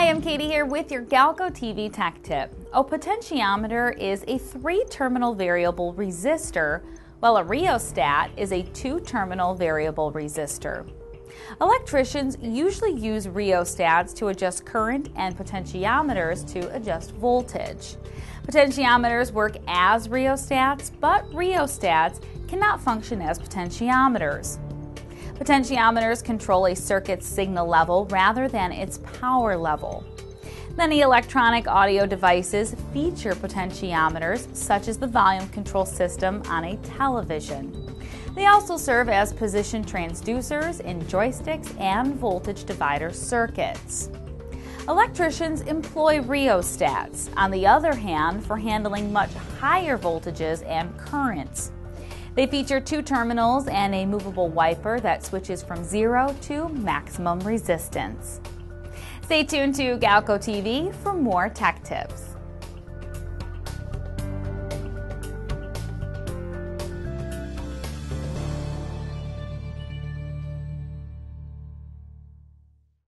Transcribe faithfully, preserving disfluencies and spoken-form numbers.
Hi, I'm Katie here with your Galco T V Tech Tip. A potentiometer is a three-terminal variable resistor, while a rheostat is a two-terminal variable resistor. Electricians usually use rheostats to adjust current and potentiometers to adjust voltage. Potentiometers work as rheostats, but rheostats cannot function as potentiometers. Potentiometers control a circuit's signal level rather than its power level. Many electronic audio devices feature potentiometers, such as the volume control system on a television. They also serve as position transducers in joysticks and voltage divider circuits. Electricians employ rheostats, on the other hand, for handling much higher voltages and currents. They feature two terminals and a movable wiper that switches from zero to maximum resistance. Stay tuned to Galco T V for more tech tips.